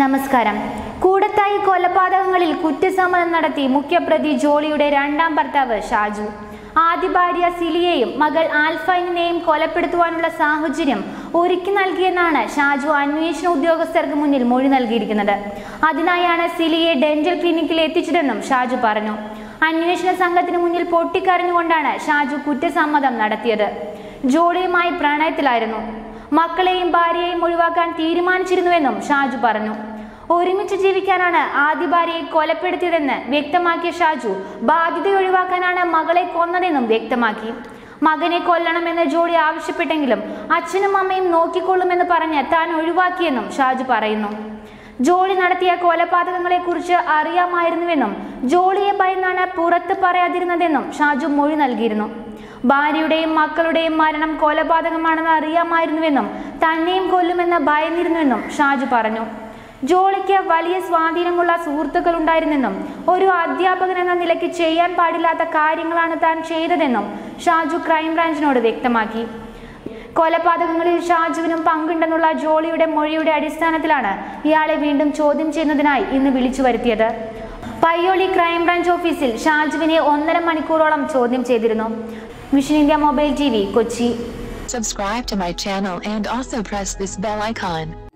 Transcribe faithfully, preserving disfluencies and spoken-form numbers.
Namaskaram. Kudatai Kolapadangalil Kuttisaman Narati, Mukhya Pradi Jolly Ude Randam Partava, Shaju. Adibaria Siliae, Magal Alpha name Kolapituan La Sahujirim, Urikinal Gianana, Shaju, Anvishnu Diogosergamunil, Murinal Girganada. Adinayana Siliae, Dental Clinic Letichidanum, Shaju Parano. Anvishna Sangatin Munil Portikarni Vandana, Shaju Kuttisamadam Nadatheada. Jolly my Pranathilirano. Makalaim Bari, Muruvakan, Tiriman, Chirinvenum, Shaju Parano. Orimichu Jeevikanana, Adibariye Kolappeduthiyathennu, Vyaktamakkiya Shaju, Badhyatha Ozhivakkanaanu Makale Konnathennu Vyaktamaki. Makane Kollanamennu Jolly aavashyappettenkilum, Achanum Ammayum Nokkikollumennu paranju than ozhivakkiyennum Shaju parayunnu. Jolly nadathiya Kolapathakangalekkuറിച്ച് അറിയാമായിരുന്നുവെന്നും, Jollyയെ ഭയന്നാണ് പുറത്തു പറയാതിരുന്നതെന്നും, Shaju മൊഴി നൽകിയിരുന്നു. ഭാര്യയുടെയും മക്കളുടെയും മരണം കൊലപാതകമാണെന്ന് അറിയാമായിരുന്നുവെന്നും, തന്നെയും കൊല്ലുമെന്ന് ഭയന്നിരുന്നുവെന്നും, Shaju പറഞ്ഞു. ജോളിക്ക് വലിയ സ്വാധീനമുള്ള സുഹൃത്തുക്കൾ ഉണ്ടായിരുന്നെന്നും ഒരു അധ്യാപകനെന്ന നിലയ്ക്ക് ചെയ്യാൻ പാടില്ലാത്ത കാര്യങ്ങളാണ് താൻ ചെയ്തതെന്നും ഷാജു ക്രൈം ബ്രാഞ്ചിനോട് വ്യക്തമാക്കി. കൊലപാതകങ്ങളിൽ ഷാജുവിനും പങ്കുണ്ടെന്നുള്ള ജോളിയുടെ മൊഴിയുടെ അടിസ്ഥാനത്തിലാണ് ഇയാളെ വീണ്ടും ചോദ്യം ചെയ്യുന്നതിനായി ഇന്ന് വിളിച്ചു വരുത്തിയത്. പയ്യോളി ക്രൈം ബ്രാഞ്ച് ഓഫീസിൽ ഷാജുവിനെ ഒന്നര മണിക്കൂറോളം ചോദ്യം ചെയ്തിരുന്നു. Vision India mobile T V Kochi. Subscribe to my channel and also press this bell icon.